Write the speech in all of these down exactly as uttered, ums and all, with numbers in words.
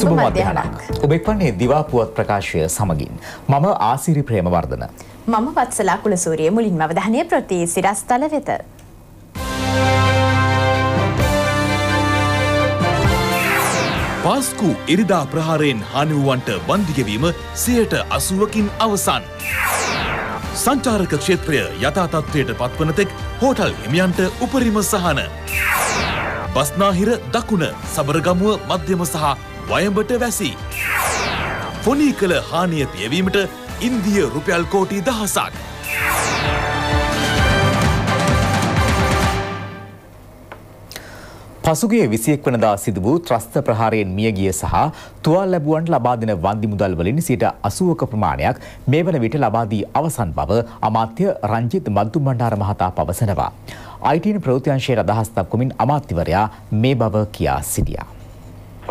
සුබ මධ්‍යහනක්. ඔබ එක්වන්නේ දිවා පුවත් ප්‍රකාශය සමගින්. මම ආසිරි ප්‍රේමවර්ධන. මම වත්සලා කුලසූරිය. මුලින්ම අවධානය ප්‍රති සිරස්තල වෙත. පාස්කු ඉරිදා ප්‍රහාරයෙන් හානි වූවන්ට වන්දි ගෙවීම සියයට අසූවකින් අවසන්. සංචාරක ක්ෂේත්‍රය යථා තත්ත්වයට පත්වන තෙක් හෝටල් හිමියන්ට උපරිම සහන. බස්නාහිර දකුණ සබරගමුව මධ්‍යම සහ වයඹට වැසි. ෆොනී කළ හානිය පියවීමට ඉන්දිය රුපියල් කෝටි දහසක්. පසුගිය විසිඑක් වනදා සිදු වූ ත්‍රස්ත ප්‍රහාරයෙන් මියගිය සහ තුවාල ලැබුවන්ට ලබා දෙන වන්දි මුදල් වලින් සියයට අසූවක ප්‍රමාණයක් මේ වන විට ලබා දී අවසන් බව අමාත්‍ය රංජිත් මද්දුමණ්ඩාර මහතා පවසනවා. අයිටීන ප්‍රවෘත්තිංශයේ අදහස් දක්වමින් අමාත්‍යවරයා මේ බව කියා සිටියා.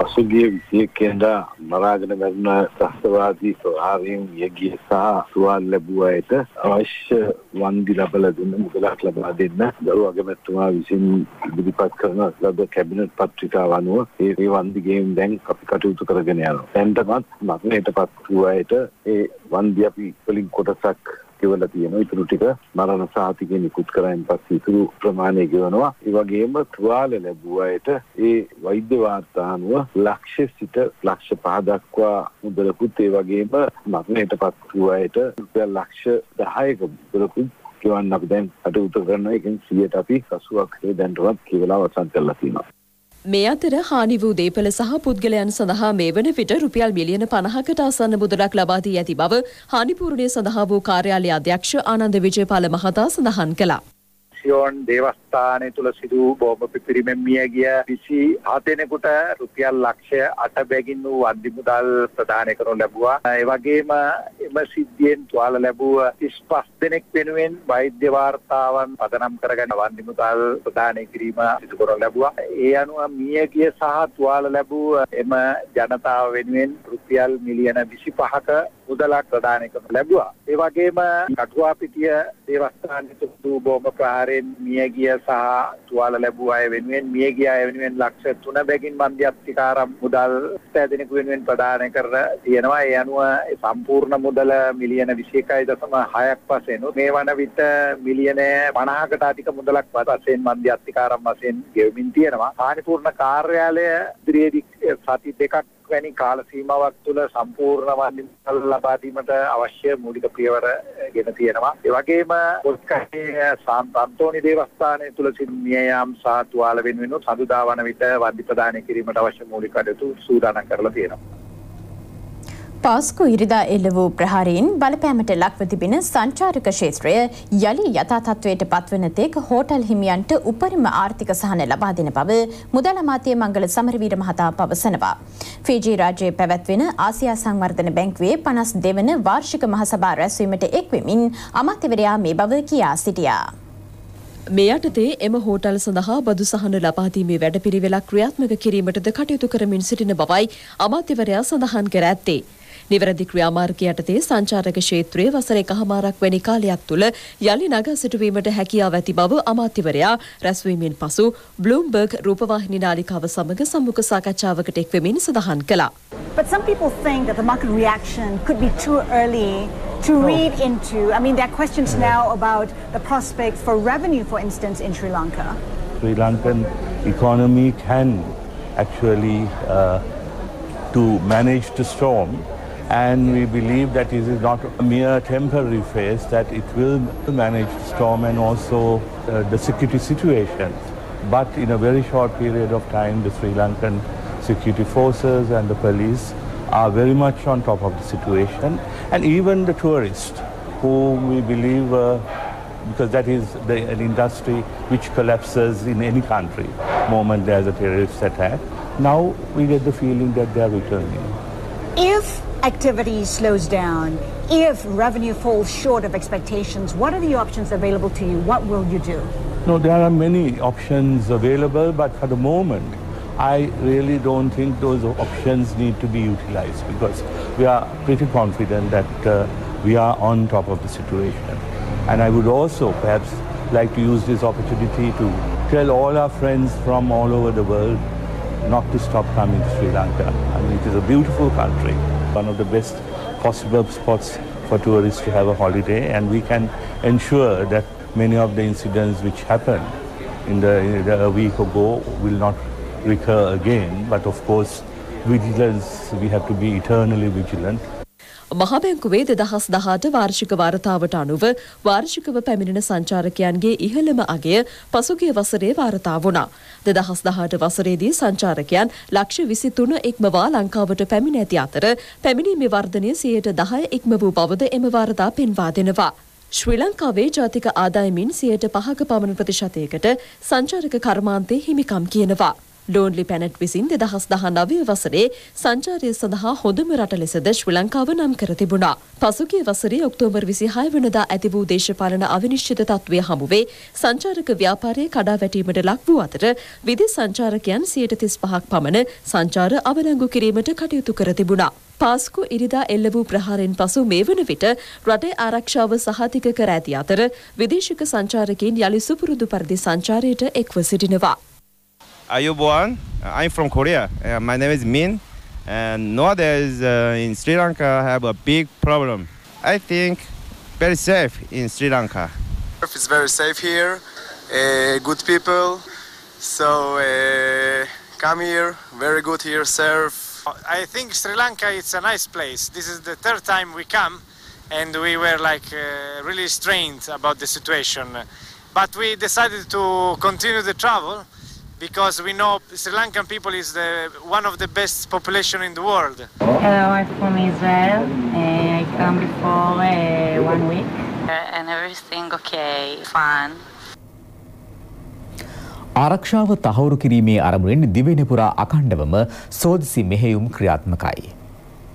පසුගිය විසිඑක් වනදා මරාගෙන මැරුණ ත්‍රස්තවාදී ප්‍රහාරයෙන් මියගිය සහ තුවාල ලැබුව අයට අවශ්‍ය වන්දි ලබා දෙන්න මුදලක් ලබා දෙන්න දරුවා අගමැතිතුමා විසින් ඉදිරිපත් කරන ලද කැබිනට් පත්‍රිකාව අනුව ඒ වන්දි ගේම් දැන් අපි කටයුතු කරගෙන යනවා. දැන් තමත් මරණයටපත් වූ අයට ඒ වන්දි අපි වලින් කොටසක් ගෙවලා තියෙනවා. ඉතුරු ටික මරණ සාතිකේ නිකුත් කරායින් පස්සේ ඉතුරු ප්‍රමාණය ගෙවනවා. ඒ වගේම තුවාල ලැබුව අයට ඒ වෛද්‍ය වාර්තා අනුව ලක්ෂ සිට ලක්ෂ පහ දක්වා මුදලකුත් ඒ වගේම මරණයටපත් වූ අයට රුපියල් ලක්ෂ දහයක මුදලකුත් ගෙවන්න අපි දැන් අටවුත කරනවා. ඒකෙන් සියයට අපි අසූවක් දැන්ටවත් කියලා අවසන් කරලා තියෙනවා. මේ අතර හානි වූ දේපල සහ පුද්ගලයන් සඳහා මේ වන විට රුපියල් මිලියන පනහකට ආසන්න මුදලක් ලබා දී ඇති බව හානිපූර්ණය සඳහා වූ කාර්යාලය අධ්‍යක්ෂ ආනන්ද විජේපාල මහතා සඳහන් කළා. සියොන් දේවස්ථානයේ තුල සිදු බෝම්බ පිපිරීමෙන් මියගිය විසි හත දෙනෙකුට රුපියල් ලක්ෂ අට බැගින් වූ වන්දි මුදල් ප්‍රදානය කරනු ලැබුවා. ඒ වගේම එම සිද්ධියෙන් තුවාල ලැබුව තිස් පස් දෙනෙක් වෙනුවෙන් වෛද්‍ය වාර්තාවන් පදනම් කරගෙන වන්දි මුදල් ප්‍රදානය කිරීම සිදු කරනු ලැබුවා. ඒ අනුව මියගිය සහ තුවාල ලැබුව එම ජනතාව වෙනුවෙන් රුපියල් මිලියන විසි පහක මුදලක් ප්‍රදානය කරනු ලැබුවා. ඒ වගේම කටුවාපිටිය දේවස්ථානයේ සිදු බෝම්බ ප්‍රහාරය මියගිය සහ තුවාල ලැබූ අය වෙනුවෙන් මියගිය අය වෙනුවෙන් ලක්ෂ තුන බැගින් මන්දියත්තිකාරම් මුදල් දෙදෙනෙකු වෙනුවෙන් ප්‍රදානය කර තියෙනවා. ඒ අනුව සම්පූර්ණ මුදල මිලියන විසි එකයි දශම හයක් වශයෙන් මේ වන විට මිලියන පනහකට අධික මුදලක් වශයෙන් මන්දියත්තිකාරම් වශයෙන් ගෙවමින් තියෙනවා. හානිපූර්ණ කාර්යාලය ඉදිරියේදී සති දෙකක් වැනි කාල සීමාවක් තුළ සම්පූර්ණ වන්දි මුදල් ලබා දීමට අවශ්‍ය මූලික පියවර ගෙන තියෙනවා. ඒ වගේම පොත්කහේ සාන්තෝනි දේවස්ථානයේ තුළ සිද්ධිය යාම් සහ තුවාල වෙනුවෙන් සඳුදා වන විට වන්දි ප්‍රදානය කිරීමට අවශ්‍ය මූලික කටයුතු සූදානම් කරලා තියෙනවා. පාස්කු ඉරිදා එල්ල වූ ප්‍රහාරයෙන් බලපෑමට ලක්ව තිබෙන සංචාරක ක්ෂේත්‍රය යලි යථා තත්ත්වයට පත්වන තෙක් හෝටල් හිමියන්ට උපරිම ආර්ථික සහන ලබා දෙන බව මුදල් අමාත්‍ය මංගල සමරවීර මහතා පවසනවා. ෆිජි රාජ්‍යයේ පැවැත්වෙන ආසියා සංවර්ධන බැංකුවේ පනස් දෙක වන වාර්ෂික මහසභා රැස්වීමට එක්වෙමින් අමාත්‍යවරයා මේ බව කියා සිටියා. මේ යටතේ එම හෝටල් සඳහා බදු සහන ලබාදීමේ වැඩපිළිවෙලක් ක්‍රියාත්මක කිරීමටද කටයුතු කරමින් සිටින බවයි අමාත්‍යවරයා සඳහන් කර ඇත්තේ. නිවැරදි ක්‍රියාමාර්ග යටතේ සංචාරක ක්ෂේත්‍රයේ වසර එකහමාරක් වැනි කාලයක් තුළ යලි නගා සිටුවීමට හැකියාව ඇති බව අමාත්‍යවරයා රැස්වීමෙන් පසු බ්ලූම්බර්ග් රූපවාහිනී නාලිකාව සමග සම්මුඛ සාකච්ඡාවකට එක්වෙමින් සඳහන් කළා. But some people think that the market reaction could be too early to read into. I mean, there are questions now about the prospects for revenue, for instance, in Sri Lanka. Sri Lankan economy can actually uh, to manage the storm, and we believe that it is not a mere temporary phase, that it will manage the storm and also uh, the security situation. But in a very short period of time, the Sri Lankan security forces and the police are very much on top of the situation, and even the tourists, whom we believe, uh, because that is the, an industry which collapses in any country the moment there's a terrorist attack. Now we get the feeling that they're returning. If activity slows down, if revenue falls short of expectations, what are the options available to you? What will you do? No, there are many options available, but for the moment, I really don't think those options need to be utilized, because we are pretty confident that uh, we are on top of the situation. And I would also perhaps like to use this opportunity to tell all our friends from all over the world not to stop coming to Sri Lanka. I mean, it is a beautiful country, one of the best possible spots for tourists to have a holiday, and we can ensure that many of the incidents which happened in the, in the a week ago will not recur again. But of course, vigilance, we have to be eternally vigilant. මහබැංකුවේ දෙදහස් දහඅට වාර්ෂික වාර්තාවට අනුව වාර්ෂිකව පැමිණෙන සංචාරකයන්ගේ ඉහළම අගය පසුගිය වසරේ වාර්තා වුණා. දෙදහස් දහඅට වසරේදී සංචාරකයන් ලක්ෂ විසි තුන ඉක්මවා ලංකාවට පැමිණ ඇති අතර පැමිණීමේ වර්ධනය සියයට දහය ඉක්ම වූ බවද එම වාර්තා පෙන්වා දෙනවා. ශ්‍රී ලංකාවේ ජාතික ආදායමින් සියයට පහක පමණ ප්‍රතිශතයකට සංචාරක කර්මාන්තයේ හිමිකම් කියනවා. Lonely Planet විසින් දෙදහස් දහනවය වසරේ සංචාරය සඳහා හොඳම රට ලෙසද ශ්‍රී ලංකාව නම් කර තිබුණා. පසුගිය වසරේ ඔක්තෝබර් විසිහය වෙනිදා ඇති වූ දේශපාලන අවිනිශ්චිත තත්ත්වය හමුවේ සංචාරක ව්‍යාපාරයේ කඩාවැටීමට ලක් වූ අතර විදේශ සංචාරකයන් සියයට තිස්පහක් පමණ සංචාර අවලංගු කිරීමට කටයුතු කර තිබුණා. පාස්කු ඉරිදා එල්ල වූ ප්‍රහාරයෙන් පසු මේ වන විට රටේ ආරක්ෂාව සහතික කර ඇති අතර විදේශික සංචාරකයන් යලි සුපුරුදු පරිදි සංචාරයට එක්ව සිටිනවා. Ayubuan, I'm from Korea. Uh, my name is Min, and nowadays uh, in Sri Lanka have a big problem. I think very safe in Sri Lanka. It's very safe here. Uh, good people, so uh, come here. Very good here, surf. I think Sri Lanka it's a nice place. This is the third time we come, and we were like uh, really strained about the situation, but we decided to continue the travel. Because we know Sri Lankan people is the, one of the best population in the world. Hello, I'm from Israel. Uh, I come before uh, one week. Uh, and everything okay, fun. ආරක්ෂාව තහවුරු කිරීමේ අරමුණෙන් දිවයින පුරා අඛණ්ඩවම සෝදිසි මෙහෙයුම් ක්‍රියාත්මකයි.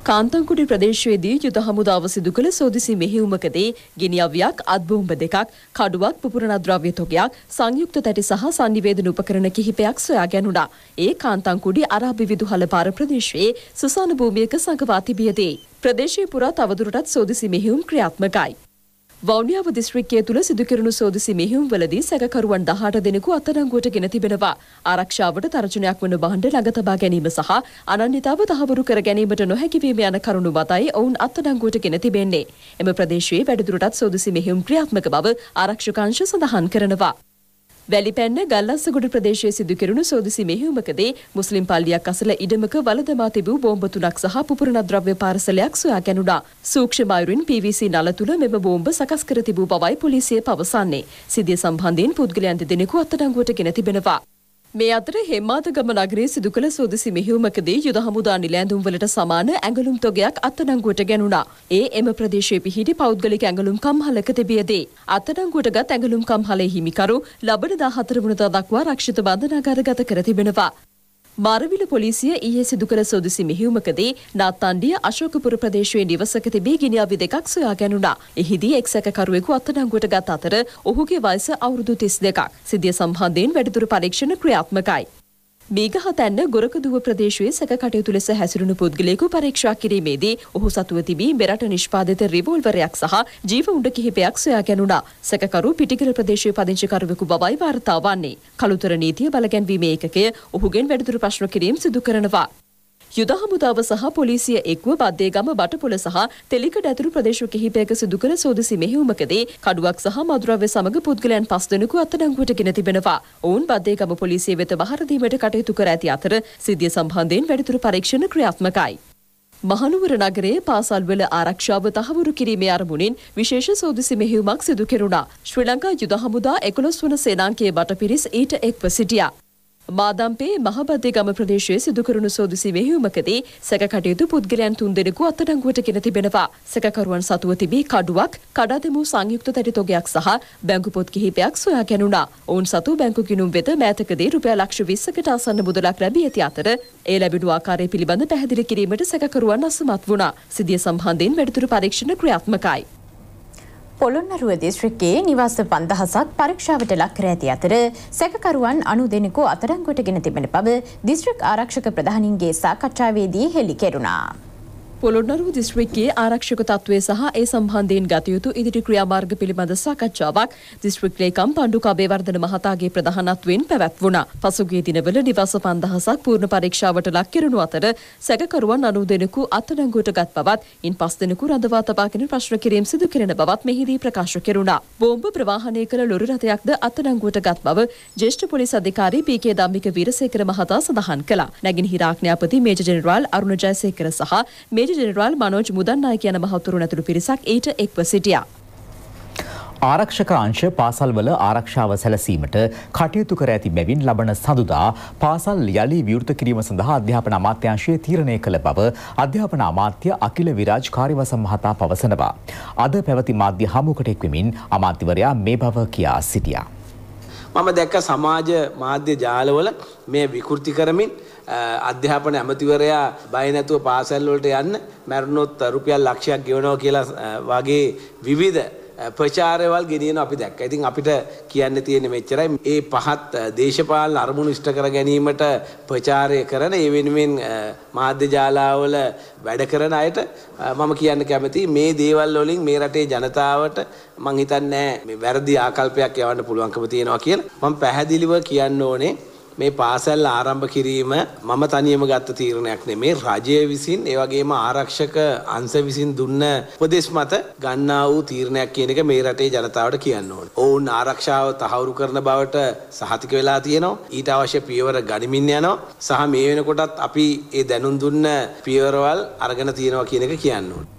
කාන්තංකුඩි ප්‍රදේශයේදී යුද හමුදාව සිදු කළ සෝදිසි මෙහෙයුමකදී ගිනි අවයක්, අත්බෝම්බ දෙකක්, කඩුවක්, පුපුරන ද්‍රව්‍ය තොගයක්, සංයුක්ත තැටි සහ sannivedana උපකරණ කිහිපයක් සොයා ගැනුණා. ඒ කාන්තංකුඩි අරාබි විදුහල පාර ප්‍රදේශයේ සුසාන භූමියක සංකවා තිබියදී ප්‍රදේශයේ පුරා තවදුරටත් සෝදිසි මෙහෙයුම් ක්‍රියාත්මකයි. වවුනියාව දිස්ත්‍රික්කයේ තුල සිදු කෙරුණු සෝදිසි මෙහෙයුම්වලදී සැකකරුවන් දහඅට දෙනෙකු අත්අඩංගුවට ගෙන තිබෙනවා. ආරක්ෂාවට තරචනයක් වන බහඬ ළඟ තබා ගැනීම සහ අනන්‍යතාව තහවුරු කර ගැනීමට නොහැකි වීම යන කරුණු මතයි ඔවුන් අත්අඩංගුවට ගෙන තිබෙන්නේ. එම ප්‍රදේශයේ වැඩිදුරටත් සෝදිසි මෙහෙයුම් ක්‍රියාත්මක බව ආරක්ෂක අංශ සඳහන් කරනවා. වැලිපැන්න ගල්ලස්සගොඩ ප්‍රදේශයේ සිදු කෙරුණු සෝදිසි මෙහෙයුමකදී මුස්ලිම් පල්ලියක් අසල ඉඩමක වළඳවා තිබූ බෝම්බ තුනක් සහ පුපුරන ද්‍රව්‍ය පාර්සලයක් සොයා ගැනුණා. සූක්ෂම අයුරින් පී වී සී නල තුල මෙම බෝම්බ සකස් කර තිබූ බවයි පොලිසිය පවසන්නේ. සිද්ධිය සම්බන්ධයෙන් පුද්ගලයන් දෙදෙනෙකු අත්අඩංගුවට ගෙන තිබෙනවා. මේ අතර හෙම්මාදගම නගරයේ සිදු කළ සෝදිසි මෙහෙයුමකදී යුද හමුදා නිලැඳුම් වලට සමාන ඇඟලුම් තොගයක් අත්අඩංගුවට ගැනුණා. ඒ එම ප්‍රදේශයේ පිහිටි පෞද්ගලික ඇඟලුම් කම්හලක තිබියදී අත්අඩංගුවටගත් ඇඟලුම් කම්හලේ හිමිකරු ලබන දහහතර වෙනිදා දක්වා ආරක්ෂිත බන්ධනාගාරගත කර තිබෙනවා. මාරවිල පොලිසිය ඊයේ සිදු කළ සෝදිසි මෙහෙයුමකදී නාත්තණ්ඩිය අශෝකපුර ප්‍රදේශයේ නිවසක තිබී ගිනි අවි දෙකක් සොයා ගැනුණා. එහිදී එක් සැකකරුවෙකු අත්අඩංගුවට ගත් අතර ඔහුගේ වයස අවුරුදු තිස් දෙකක්. සිද්ධිය සම්බන්ධයෙන් වැඩිදුර පරීක්ෂණ ක්‍රියාත්මකයි. මේඝහතැන්න ගොරකදුව ප්‍රදේශයේ සැකකටයුතු ලෙස හැසිරුණු පුද්ගලයෙකු පරීක්ෂා කිරීමේදී ඔහු සතුව තිබී මෙරට නිෂ්පාදිත රිවෝල්වරයක් සහ ජීව උණ්ඩ කිහිපයක් සොයා ගැනුණා. සැකකරු පිටිගල ප්‍රදේශයේ පදිංචිකරුවෙකු බවයි වාර්තා වන්නේ. කළුතර නීතිය බලගැන්වීමේ ඒකකය ඔහුගෙන් වැඩිදුර ප්‍රශ්න කිරීම සිදු කරනවා. යුද හමුදාව සහ පොලිසිය එක්ව බද්දේගම බටපොළ සහ තෙලිකඩ ඇතුළු ප්‍රදේශ කිහිපයක සිදු කළ සෝදිසි මෙහෙයුමකදී කඩුවක් සහ මදුරව්‍ය සමග පුද්ගලයන් පස් දෙනෙකු අත්අඩංගුවට ගෙන තිබෙනවා. ඔවුන් බද්දේගම පොලිසිය වෙත බහර දීමට කටයුතු කර ඇති අතර සිද්ධිය සම්බන්ධයෙන් වැඩිදුර පරීක්ෂණ ක්‍රියාත්මකයි. මහනුවර නගරයේ පාසල්වල ආරක්ෂාව තහවුරු කිරීමේ අරමුණින් විශේෂ සෝදිසි මෙහෙයුමක් සිදු කෙරුණා. ශ්‍රී ලංකා යුද හමුදා එකොළොස් වන සේනාංකයේ බටපිරිස් ඊට එක්ව සිටියා. මාදම්පේ මහබද්දේගම ප්‍රදේශයේ සිදු කරන සෝදිසි මෙහෙයුමකදී සැකකටයුතු පුද්ගලයන් තුන් දෙනෙකු අත්අඩංගුවට ගෙන තිබෙනවා. සැකකරුවන් සතුව තිබී කඩුවක්, කඩාදෙමු සංයුක්ත තැටි තොගයක් සහ බැංකු පොත් කිහිපයක් සොයා ගැනුණා. ඔවුන් සතු බැංකු ගිණුම් වෙත මෑතකදී රුපියල් ලක්ෂ විස්සකට ආසන්න මුදලක් ලැබී ඇති අතර ඒ ලැබුණු ආකාරය පිළිබඳ පැහැදිලි කිරීමට සැකකරුවන් අසමත් වුණා. සිද්ධිය සම්බන්ධයෙන් වැඩිදුර පරීක්ෂණ ක්‍රියාත්මකයි. පොළොන්නරුව දිස්ත්‍රික්කයේ නිවාස පන්දහසක් පරීක්ෂාවට ලක් කර ඇති අතර සැකකරුවන් අනු දෙනෙකු අත්අඩංගුවට ගෙන තිබෙන බව දිස්ත්‍රික් ආරක්ෂක ප්‍රධානීන්ගේ සාකච්ඡාවේදී හෙළි කෙරුණා. පොළොන්නරුව දිස්ත්‍රික්කයේ ආරක්ෂක තත්ත්වය සහ ඒ සම්බන්ධයෙන් ගත යුතු ඉදිරි ක්‍රියාමාර්ග පිළිබඳ සාකච්ඡාවක් දිස්ත්‍රික් ලේකම් පණ්ඩු කබේවර්ධන මහතාගේ ප්‍රධානත්වයෙන් පැවැත් වුණා. පසුගිය දිනවල නිවාස පන්දහසක් පූර්ණ පරීක්ෂාවට ලක් කෙරුණු අතර සැකකරුවන් අනූ දෙනෙකු අත්අඩංගුවට ගත් බවත්, ඉන් පස් දෙනෙකු රඳවා තබාගෙන ප්‍රශ්න කිරීම සිදු කෙරෙන බවත් මෙහිදී ප්‍රකාශ කෙරුණා. බෝම්බ ප්‍රවාහනය කළ ලොරි රථයක්ද අත්අඩංගුවට ගත් බව ජ්‍යෙෂ්ඨ පොලිස් අධිකාරී පී.කේ. ධම්මික වීරසේකර මහතා සඳහන් කළා. නැගෙනහිර ආඥාපති මේජර් ජෙනරාල් අරුණ ජයසේකර සහ මේජර් ජෙනරාල් මනෝජ් මුදන්නායක යන මහතුරුන් ඇතුළු පිරිසක් ඊට එක්ව සිටියා. ආරක්ෂක අංශ පාසල්වල ආරක්ෂාව සැලසීමට කටයුතු කර ඇති බැවින් ලබන සඳුදා පාසල් යලි විවෘත කිරීම සඳහා අධ්‍යාපන අමාත්‍යාංශය තීරණය කළ බව අධ්‍යාපන අමාත්‍ය අකිල විරාජ් කාර්යවස මහතා පවසනවා. අද පැවති මාධ්‍ය හමුවකට එක්වෙමින් අමාත්‍යවරයා මේ බව කියා සිටියා. මම දැක්ක සමාජ මාධ්‍ය ජාලවල මේ විකෘති කරමින් අධ්‍යාපන ඇමතිවරයා බය නැතුව පාසල් වලට යන්න මැරුණොත් රුපියල් ලක්ෂයක් ගෙවනවා කියලා වගේ විවිධ ප්‍රචාරවල ගෙනියන අපි දැක්කා. ඉතින් අපිට කියන්න තියෙන්නේ මෙච්චරයි. මේ පහත් දේශපාලන අරමුණු ඉෂ්ට කර ගැනීමට ප්‍රචාරය කරන ඒ වෙනුවෙන් මාධ්‍ය ජාලාවල වැඩ කරන අයට මම කියන්න කැමතියි මේ දේවල් වලින් මේ රටේ ජනතාවට මං හිතන්නේ මේ වැරදි ආකල්පයක් යවන්න පුළුවන්කම තියෙනවා කියලා මම පැහැදිලිව කියන්න ඕනේ. මේ පාසල් ආරම්භ කිරීම මම තනියම ගත්ත තීරණයක් නෙමේ. රජය විසින් ඒ වගේම ආරක්ෂක අංශ විසින් දුන්න උපදෙස් මත ගන්නා වූ තීරණයක් කියන එක මේ රටේ ජනතාවට කියන්න ඕනේ. ඔවුන් ආරක්ෂාව තහවුරු කරන බවට සහතික වෙලා තියෙනවා. ඊට අවශ්‍ය පියවර ගනිමින් යනවා. සහ මේ වෙනකොටත් අපි ඒ දැනුම් දුන්න පියවරවල් අරගෙන තියෙනවා කියන එක කියන්න ඕනේ.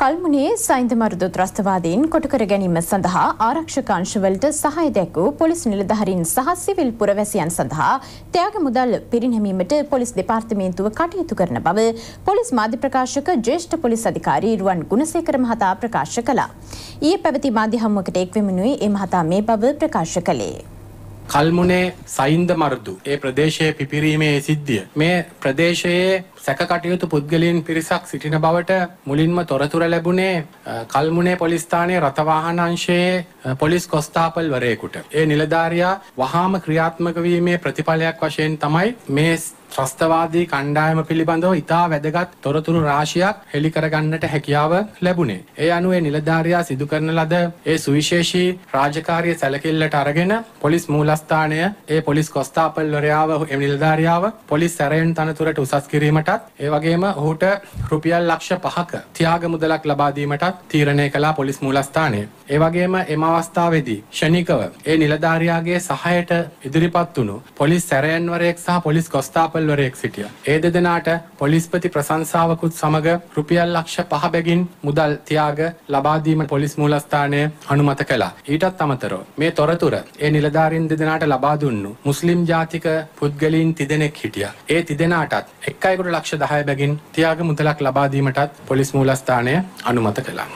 කල්මුණේ සයින්ද මරුද ත්‍රස්තවාදීන් කොටකර ගැනීම සඳහා ආරක්ෂක අංශවලට සහාය දැක්වූ පොලිස් නිලධාරීන් සහ සිවිල් පුරවැසියන් සඳහා ත්‍යාග මුදල් පිරිනැමීමට පොලිස් දෙපාර්තමේන්තුව කටයුතු කරන බව පොලිස් මාධ්‍ය ප්‍රකාශක ජ්‍යෙෂ්ඨ පොලිස් අධිකාරී රුවන් ගුණසේකර මහතා ප්‍රකාශ කළා. ඊයේ පැවති මාධ්‍ය හමුවකට එක්වෙමිනුයි ඒ මහතා මේ බව ප්‍රකාශ කළේ. කල්මුණේ සයින්ද මරුදු ඒ ප්‍රදේශයේ පිපිරීමේ සිද්ධිය මේ ප්‍රදේශයේ සැකකටයුතු පුද්ගලයන් පිරිසක් සිටින බවට මුලින්ම තොරතුර ලැබුණේ කල්මුණේ පොලිස් ස්ථානයේ රථවාහන අංශයේ පොලිස් කොස්තාපල්වරයෙකුට. ඒ නිලධාරියා වහාම ක්‍රියාත්මක වීමේ ප්‍රතිඵලයක් වශයෙන් තමයි මේ ත්‍රස්තවාදී කණ්ඩායම පිළිබඳව ඉතා වැදගත් තොරතුරු රාශියක් හෙළි කරගන්නට හැකියාව ලැබුණේ. ඒ අනුව ඒ නිලධාරියා සිදු කරන ලද ඒ සුවිශේෂී රාජකාරිය සැලකිල්ලට අරගෙන පොලිස් මූලස්ථානය ඒ පොලිස් කොස්තාපල්වරයාව එම නිලධාරියාව පොලිස් සැරයෙන් තනතුරට උසස් කිරීමට ඒ වගේම ඔහුට රුපියල් ලක්ෂ පහක ත්‍යාග මුදලක් ලබා දීමටත් තීරණය කළා පොලිස් මූලස්ථානය. ඒ වගේම එම අවස්ථාවේදී ෂණිකව ඒ නිලධාරියාගේ සහායට ඉදිරිපත් වුණු පොලිස් සැරයන්වරයෙක් සහ පොලිස් කොස්තාපල්වරයෙක් සිටියා. ඒ දෙදෙනාට පොලිස්පති ප්‍රශංසාවකුත් සමග රුපියල් ලක්ෂ පහ බැගින් මුදල් ත්‍යාග ලබා දීම පොලිස් මූලස්ථානය අනුමත කළා. ඊටත් අමතරව මේ තොරතුර ඒ නිලධාරීන් දෙදෙනාට ලබා දුන්නු මුස්ලිම් ජාතික පුද්ගලයන් තිදෙනෙක් හිටියා. ඒ තිදෙනාටත් එක්කයකට ලක්ෂ දහය බැගින් ත්‍යාග මුදලක් ලබා දීමටත් පොලිස් මූලස්ථානය අනුමත කළා.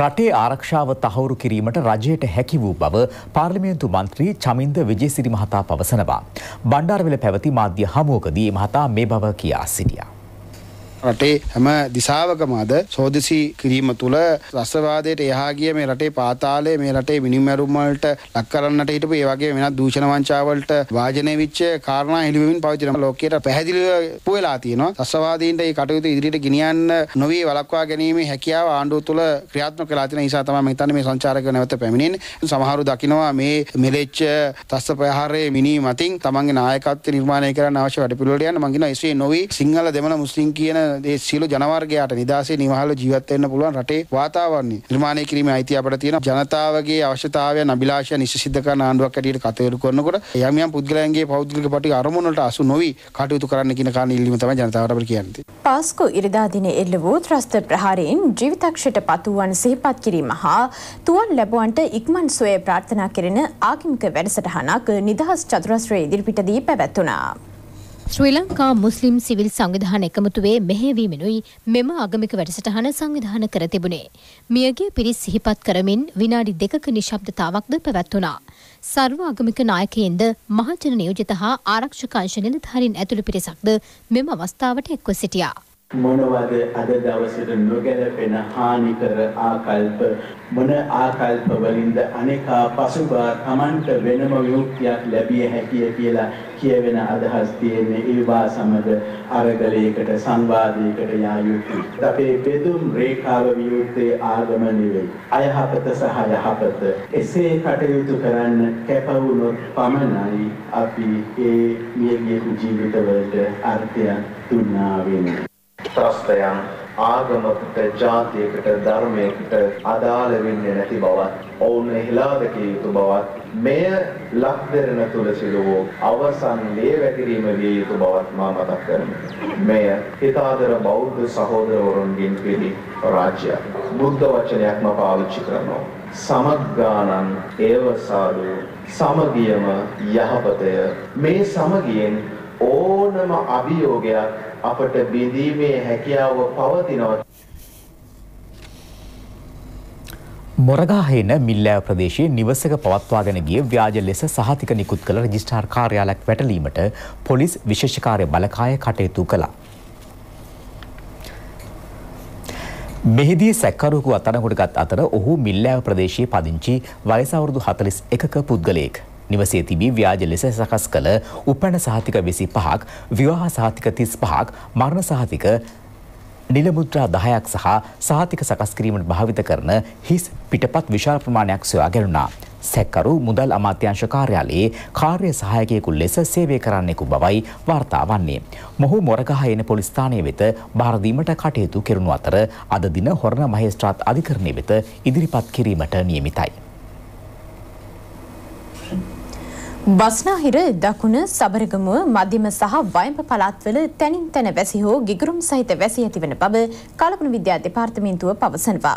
රටේ ආරක්ෂාව තහවුරු කිරීමට රජයට හැකි වූ බව පාර්ලිමේන්තු මන්ත්‍රී චමින්ද විජේසිරි මහතා පවසනවා. බණ්ඩාරවල පැවති මාධ්‍ය හමුවකදී මහතා මේ බව කියා සිටියා. රටේ හැම දිසාවකම අද සෝදිසි කිරීම තුළ ත්‍රස්තවාදයට එහා ගිය මේ රටේ පාතාලය මේ රටේ මිනිමැරුම් වලට ලක් කරන්නට හිටපු ඒ වගේ වෙනත් දූෂණ වංචාවලට වාජනය වෙච්ච කාරණා හෙළිවෙමින් පවතින ලෝකයට පැහැදිලිව පොයලා තියෙනවා. ත්‍රස්තවාදීන්ට මේ කටයුතු ඉදිරියට ගෙනියන්න නොවේ වළක්වා ගැනීමේ හැකියාව ආණ්ඩුව තුළ ක්‍රියාත්මක වෙලා තියෙන නිසා තමයි මම හිතන්නේ මේ සංචාරකව නැවත පැමිණෙන්නේ. සමහරු දකිනවා මේ මෙලෙච්ච ත්‍රස්ත ප්‍රහාරයේ මිනි මතින් තමන්ගේ නායකත්වය නිර්මාණය කරන්න අවශ්‍ය වැඩපිළිවෙලට යන්න මම කියනවා එසේ නොවේ සිංහල දෙමළ මුස්ලිම් කියන ඒ සියලු ජනවර්ගයාට නිදාසේ නිවහල ජීවත් වෙන්න පුළුවන් රටේ වාතාවරණය නිර්මාණය කිරීමේ අයිතිය අපිට තියෙනවා. ජනතාවගේ අවශ්‍යතාවයන් අභිලාෂයන් ඉෂ්ටසිද්ධ කරන ආණ්ඩුවක් ඇටියට කටයුතු කරනකොට යම් යම් පුද්ගලයන්ගේ පෞද්ගලික පටි අරමුණු වලට අසු නොවි කටයුතු කරන්න කියන කාරණේ ඉල්ලීම තමයි ජනතාවට අපිට කියන්නේ. පාස්කු ඉරිදා දිනේ එල්ල වූ ත්‍රස්ත ප්‍රහාරයෙන් ජීවිතක්ෂයට පත් වූවන් සිහිපත් කිරීම හා තුවන් ලැබුවන්ට ඉක්මන් සුවය ප්‍රාර්ථනා කරන ආගමික වැඩසටහනක් නිදහස් චතුරස්‍රයේ ඉදිරිපිටදී පැවැත්වුණා. ශ්‍රී ලංකා මුස්ලිම් සිවිල් සංවිධාන එකමුතුවේ මෙහෙයවීමෙනුයි මෙම ආගමික වැඩසටහන සංවිධාන කර තිබුණේ. මියගිය පිරිස් සිහිපත් කරමින් විනාඩි දෙකක නිශ්ශබ්දතාවක්ද පැවැත්වුණා. සර්ව ආගමික නායකයින්ද මහජන නියෝජිත හා ආරක්ෂක අංශ නිලධාරීන් ඇතුළු පිරිසක්ද මෙම අවස්ථාවට එක්ව සිටියා. මොනවද අද දවසේට නොගැලපෙන හානිකර ආකල්ප මොන ආකල්ප වලින්ද අනේකා පසුබා තමන්ට වෙනම විමුක්තියක් ලැබිය හැකිය කියලා කියවෙන අදහස් තියෙන්නේ. ඒවා සමග අරගලයකට සංවාදයකට යා යුතුයි. අපේ බෙදුම් රේඛාව විරුද්ධ ආගම නෙවෙයි. අයහපත සහ යහපත එසේ කටයුතු කරන්න කැප වුණොත් පමණයි අපි මේ මියගිය ජීවිතවලට අර්ථය දුන්නා වෙන්නේ. ත්‍රස්තයන් ආගමකට ජාතියකට ධර්මයකට අදාළ වෙන්නේ නැති බවත් ඔවුන් එහිලා දකිය යුතු බවත් මෙය ලක්දරන තුල සිදුවූ අවසන් ලේ වැගිරීම විය යුතු බවත් මා මතක් කරමි. මෙය හිතාදර බෞද්ධ සහෝදරවරුන්ගෙන් පිළි රාජ්‍යයක්. බුද්ධ වචනයක්ම පාවිච්චි කරනවා. සමග්ගානං ඒව සාදු සමගියම යහපතය. මේ සමගියෙන් ඕනම අභියෝගයක් අපට බිඳීමේ හැකියාව පවතිනවා. මොරගහේන මිල්ලෑ ප්‍රදේශයේ නිවසක පවත්වාගෙන ගිය ව්‍යාජ ලෙස සහතික නිකුත් කළ රෙජිස්ට්‍රාර් කාර්යාලයක් වැටලීමට පොලිස් විශේෂ කාර්ය බළකාය කටයුතු කළා. මෙහිදී සැකකරුවෙකු අත්අඩංගුවට අතර ඔහු මිල්ලෑ ප්‍රදේශයේ පදිංචි වයස අවුරුදු හතළිස් එකක පුද්ගලයෙක්. නිවසේ තිබී ව්‍යාජ ලෙස සකස් කළ උපැන සහතික විසි පහක්, විවාහ සහතික තිස් පහක්, මරණ සහතික නිලමුද්‍රා දහයක් සහ සහතික සකස් කිරීමට භාවිත කරන හිස් පිටපත් විශාල ප්‍රමාණයක් සොයා ගැනුණා. සැකකරු මුදල් අමාත්‍යාංශ කාර්යාලයේ කාර්ය සහායකයෙකු ලෙස සේවය කරන්නෙකු බවයි වාර්තා වන්නේ. මොහු මොරගහ එන පොලිස් ස්ථානය වෙත බාර දීමට කටයුතු කෙරුණු අතර අද දින හොරණ මහේස්ත්‍රාත් අධිකරණය වෙත ඉදිරිපත් කිරීමට නියමිතයි. බස්නාහිර දකුණ සබරගමුව මධ්‍යම සහ වයඹ පළාත්වල තැනින් තැන වැසි හෝ ගිගුරුම් සහිත වැසි ඇතිවන බව කලපුණ විද්‍යා දෙපාර්තමේන්තුව පවසනවා.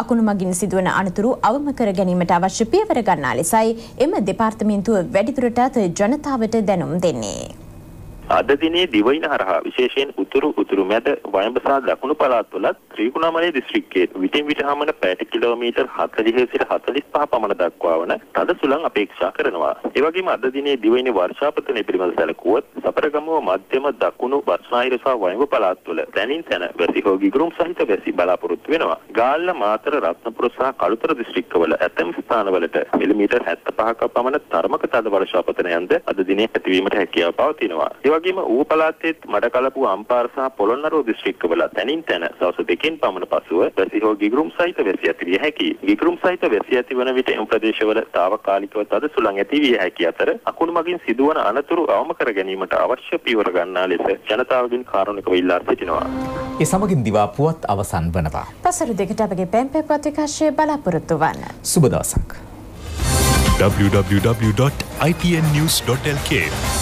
අකුණු මගින් සිදුවන අනතුරු අවම කර ගැනීමට අවශ්‍ය පියවර ගන්නා ලෙසයි එම දෙපාර්තමේන්තුව වැඩිදුරටත් ජනතාවට දැනුම් දෙන්නේ. අද දිනේ දිවයින හරහා විශේෂයෙන් උතුරු උතුරු මැද වයඹ සහ දකුණු පළාත්වල ත්‍රිකුණාමලයේ දිස්ත්‍රික්කයේ විටින් විට හමන පැයට කිලෝමීටර් හතළිස් සිට හතළිස් පහ පමණ දක්වා වන තද සුළං අපේක්ෂා කරනවා. ඒ වගේම අද දිනේ දිවයිනේ වර්ෂාපතනය පිළිබඳ සැලකුවත් සබරගමුව මධ්‍යම දකුණු බස්නාහිර සහ වයඹ පළාත්වල තැනින් තැන වැසි හෝ ගිගුරුම් සහිත වැසි බලාපොරොත්තු වෙනවා. ගාල්ල මාතර රත්නපුර සහ කළුතර දිස්ත්‍රික්කවල ඇතැම් ස්ථානවලට මිලිමීටර් හැත්තෑපහක පමණ තරමක තද වර්ෂාපතනයන්ද අද දිනේ ඇතිවීමට හැකියාව පවතිනවා. ඒ වගේම ඌව පළාතේ මඩකලපුව අම්පාර සහ පොළොන්නරුව දිස්ත්‍රික්කවල තැනින් තැන දවස් දෙකකින් පමණ පසුව වැසි හෝ ගිගුරුම් සහිත වැසි ඇති විය හැකියි. ගිගුරුම් සහිත වැසි ඇති වන විට එම ප්‍රදේශවල තාවකාලිකව තද සුළං ඇති විය හැකි අතර අකුණු මගින් සිදුවන අනතුරු අවම කර ගැනීමට අවශ්‍ය පියවර ගන්නා ලෙස ජනතාවගෙන් කාරුණිකව ඉල්ලා සිටිනවා. ඒ සමගින් දිවා පුවත් අවසන් වනවා. පසරු දෙකට අපගේ පැම්පේ ප්‍රතිකාශය බලාපොරොත්තු වන්න. සුබ දවසක්. w w w dot i p n news dot l k